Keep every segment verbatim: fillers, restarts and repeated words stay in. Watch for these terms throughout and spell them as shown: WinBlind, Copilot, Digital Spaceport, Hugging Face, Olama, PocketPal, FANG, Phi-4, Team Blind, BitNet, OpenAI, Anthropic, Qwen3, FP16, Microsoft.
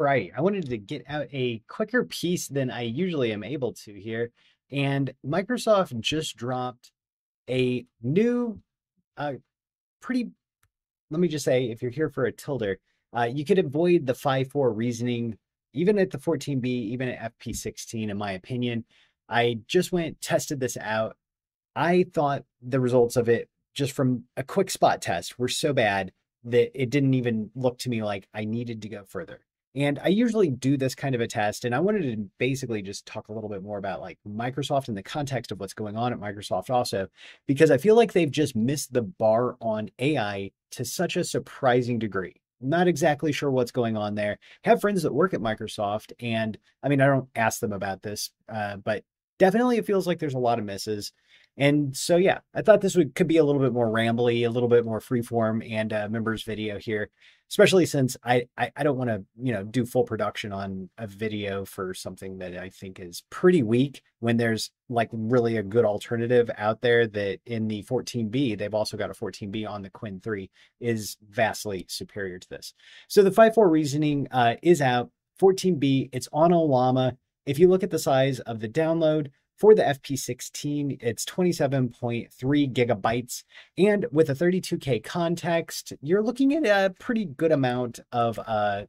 All right, I wanted to get out a quicker piece than I usually am able to here. And Microsoft just dropped a new, uh, pretty, let me just say, if you're here for a tilde, uh, you could avoid the Phi four reasoning, even at the fourteen B, even at F P sixteen, in my opinion. I just went, tested this out. I thought the results of it, just from a quick spot test, were so bad that it didn't even look to me like I needed to go further. And I usually do this kind of a test, and I wanted to basically just talk a little bit more about like Microsoft in the context of what's going on at Microsoft also, because I feel like they've just missed the bar on A I to such a surprising degree. Not exactly sure what's going on there. I have friends that work at Microsoft, and I mean, I don't ask them about this, uh, but definitely it feels like there's a lot of misses. And so, yeah, I thought this would could be a little bit more rambly, a little bit more freeform and uh, members video here, especially since I, I, I don't want to, you know, do full production on a video for something that I think is pretty weak when there's like really a good alternative out there that in the fourteen B, they've also got a fourteen B on the Qwen three is vastly superior to this. So the Phi four reasoning uh, is out. fourteen B, it's on Olama. If you look at the size of the download, for the F P sixteen, it's twenty-seven point three gigabytes. And with a thirty-two K context, you're looking at a pretty good amount of uh,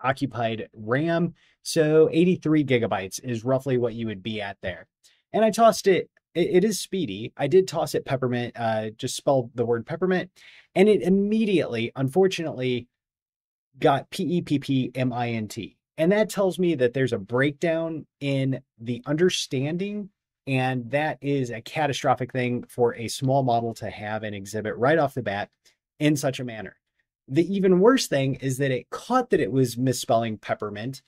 occupied RAM. So eighty-three gigabytes is roughly what you would be at there. And I tossed it, it, it is speedy. I did toss it peppermint, uh, just spelled the word peppermint. And it immediately, unfortunately, got P E P P M I N T. And that tells me that there's a breakdown in the understanding, and that is a catastrophic thing for a small model to have and exhibit right off the bat in such a manner. The even worse thing is that it caught that it was misspelling peppermint,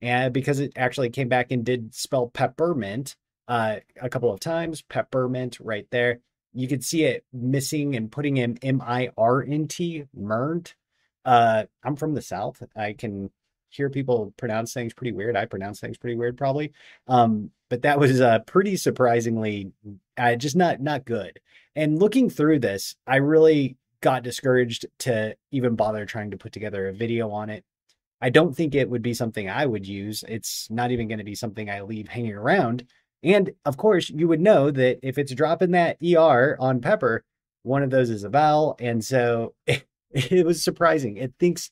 and because it actually came back and did spell peppermint uh, a couple of times, peppermint right there. You could see it missing and putting in M I R N T, mirnt. Uh, I'm from the South. I can hear people pronounce things pretty weird. I pronounce things pretty weird, probably. Um, but that was uh, pretty surprisingly uh, just not not good. And looking through this, I really got discouraged to even bother trying to put together a video on it. I don't think it would be something I would use. It's not even going to be something I leave hanging around. And of course, you would know that if it's dropping that E R on pepper, one of those is a vowel. And so it, it was surprising. It thinks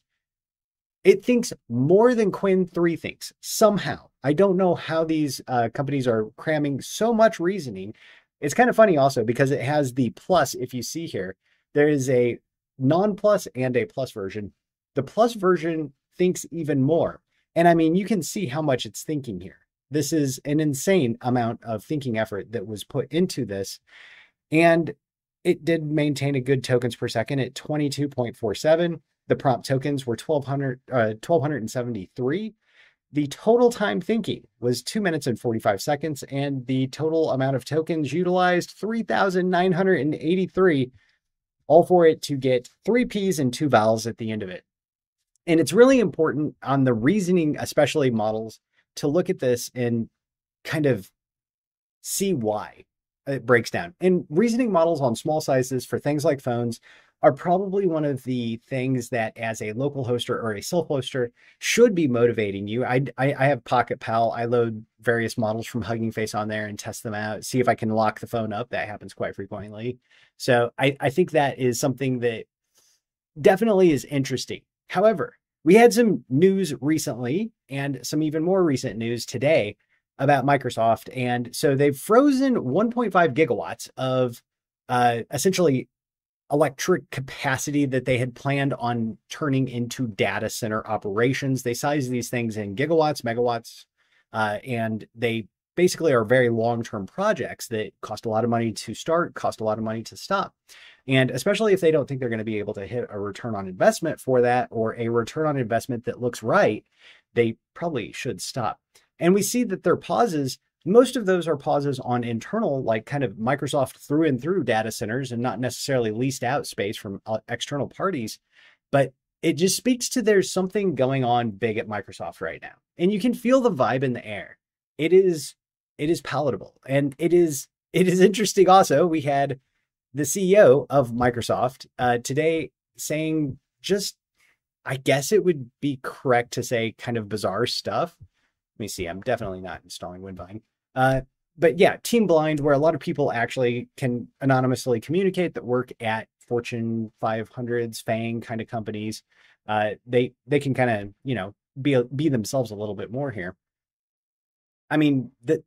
It thinks more than Qwen three thinks somehow. I don't know how these uh, companies are cramming so much reasoning. It's kind of funny also because it has the plus. If you see here, there is a non-plus and a plus version. The plus version thinks even more. And I mean, you can see how much it's thinking here. This is an insane amount of thinking effort that was put into this. And it did maintain a good tokens per second at twenty-two point four seven. The prompt tokens were twelve hundred, uh, one thousand two hundred seventy-three. The total time thinking was two minutes and forty-five seconds, and the total amount of tokens utilized three thousand nine hundred eighty-three, all for it to get three P's and two vowels at the end of it. And it's really important on the reasoning, especially models, to look at this and kind of see why it breaks down. And reasoning models on small sizes for things like phones are probably one of the things that as a local hoster or a self-hoster should be motivating you. I, I, I have PocketPal. I load various models from Hugging Face on there and test them out, see if I can lock the phone up. That happens quite frequently. So I, I think that is something that definitely is interesting. However, we had some news recently and some even more recent news today about Microsoft. And so they've frozen one point five gigawatts of uh, essentially electric capacity that they had planned on turning into data center operations. They size these things in gigawatts, megawatts, uh, and they basically are very long-term projects that cost a lot of money to start, cost a lot of money to stop. And especially if they don't think they're going to be able to hit a return on investment for that or a return on investment that looks right, they probably should stop. And we see that their pauses, most of those are pauses on internal, like kind of Microsoft through and through data centers and not necessarily leased out space from external parties. But it just speaks to there's something going on big at Microsoft right now. And you can feel the vibe in the air. It is, it is palatable. And it is, it is interesting. Also, we had the C E O of Microsoft uh, today saying just I guess it would be correct to say kind of bizarre stuff. Let me see. I'm definitely not installing WinBlind. Uh, but yeah, Team Blind, where a lot of people actually can anonymously communicate that work at Fortune five hundreds, FANG kind of companies. Uh, they they can kind of, you know, be be themselves a little bit more here. I mean, that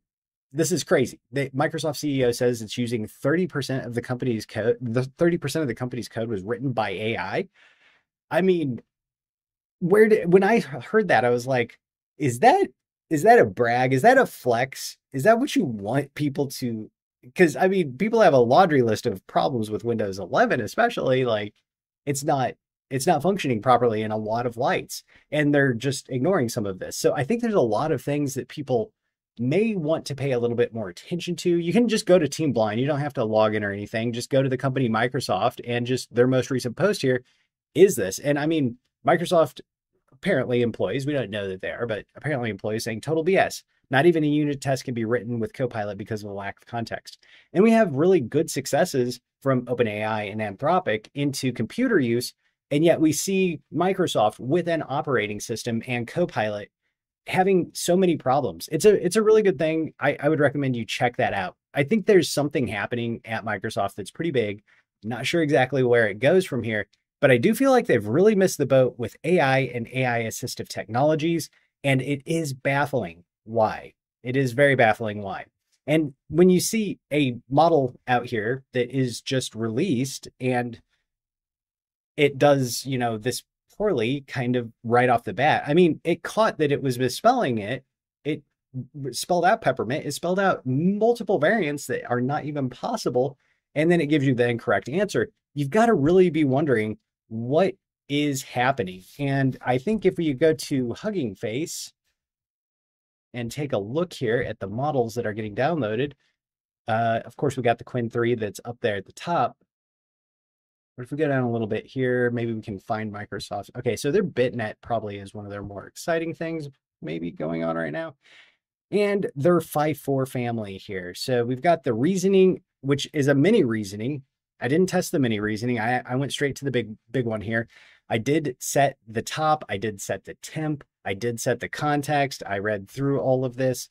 this is crazy. The Microsoft C E O says it's using thirty percent of the company's code. The thirty percent of the company's code was written by A I. I mean, where did, when I heard that, I was like, is that is that a brag? Is that a flex? Is that what you want people to? Because I mean, people have a laundry list of problems with Windows eleven, especially. Like, it's not it's not functioning properly in a lot of lights, and they're just ignoring some of this. So I think there's a lot of things that people may want to pay a little bit more attention to. You can just go to Team Blind. You don't have to log in or anything. Just go to the company Microsoft and just their most recent post here is this. And I mean, Microsoft apparently employees, we don't know that they are, but apparently employees saying total B S. Not even a unit test can be written with Copilot because of the lack of context. And we have really good successes from OpenAI and Anthropic into computer use. And yet we see Microsoft with an operating system and Copilot having so many problems. It's a it's a really good thing. I, I would recommend you check that out. I think there's something happening at Microsoft that's pretty big. Not sure exactly where it goes from here, but I do feel like they've really missed the boat with A I and A I assistive technologies. And it is baffling why. It is very baffling why. And when you see a model out here that is just released and it does, you know, this poorly kind of right off the bat. I mean, it caught that it was misspelling it. It spelled out peppermint. It spelled out multiple variants that are not even possible. And then it gives you the incorrect answer. You've got to really be wondering what is happening. And I think if you go to Hugging Face and take a look here at the models that are getting downloaded, uh, of course, we got the Qwen three that's up there at the top. But if we go down a little bit here, maybe we can find Microsoft. Okay, so their BitNet probably is one of their more exciting things maybe going on right now. And their Phi four family here. So we've got the reasoning, which is a mini reasoning. I didn't test the mini reasoning. I, I went straight to the big, big one here. I did set the top. I did set the temp. I did set the context. I read through all of this.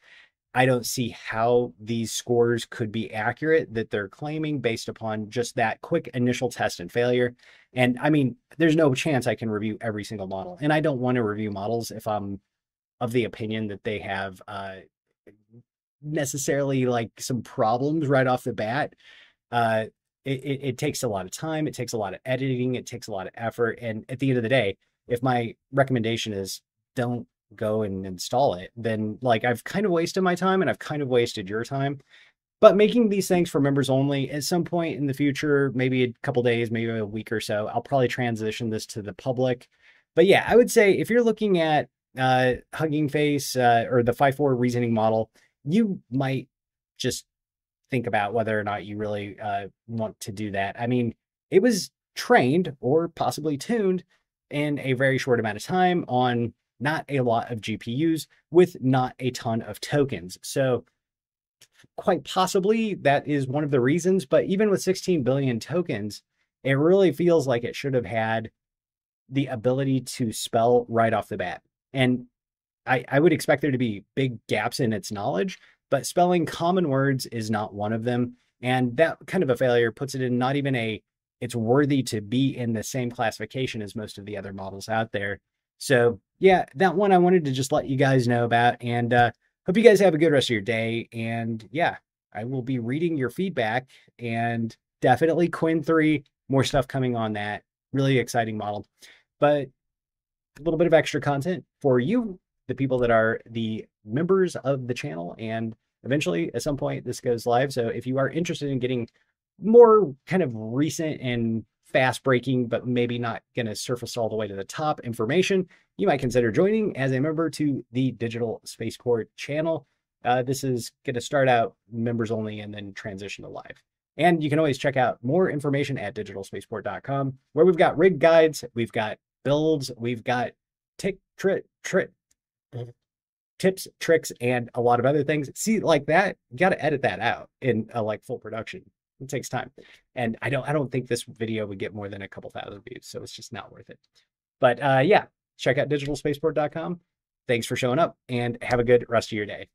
I don't see how these scores could be accurate that they're claiming based upon just that quick initial test and failure. And I mean, there's no chance I can review every single model. And I don't want to review models if I'm of the opinion that they have uh, necessarily like some problems right off the bat. Uh, it, it, it takes a lot of time. It takes a lot of editing. It takes a lot of effort. And at the end of the day, if my recommendation is don't go and install it, then like I've kind of wasted my time and I've kind of wasted your time. But making these things for members only at some point in the future, maybe a couple days, maybe a week or so, I'll probably transition this to the public. But yeah, I would say if you're looking at uh, Hugging Face uh, or the Phi four reasoning model, you might just think about whether or not you really uh, want to do that. I mean, it was trained or possibly tuned in a very short amount of time on not a lot of G P Us with not a ton of tokens. So quite possibly that is one of the reasons, but even with sixteen billion tokens, it really feels like it should have had the ability to spell right off the bat. And I, I would expect there to be big gaps in its knowledge, but spelling common words is not one of them. And that kind of a failure puts it in not even a, it's worthy to be in the same classification as most of the other models out there. So yeah, that one I wanted to just let you guys know about, and uh, hope you guys have a good rest of your day. And yeah, I will be reading your feedback, and definitely Qwen three, more stuff coming on that. Really exciting model, but a little bit of extra content for you, the people that are the members of the channel. And eventually at some point this goes live. So if you are interested in getting more kind of recent and fast breaking, but maybe not going to surface all the way to the top information, you might consider joining as a member to the Digital Spaceport channel. Uh, this is going to start out members only and then transition to live. And you can always check out more information at digital spaceport dot com, where we've got rig guides, we've got builds, we've got tick, trick, trick, tips, tricks, and a lot of other things. See, like that, you got to edit that out in a, like full production. It takes time. And I don't I don't think this video would get more than a couple thousand views, so it's just not worth it. But uh, yeah, check out digital spaceport dot com. Thanks for showing up and have a good rest of your day.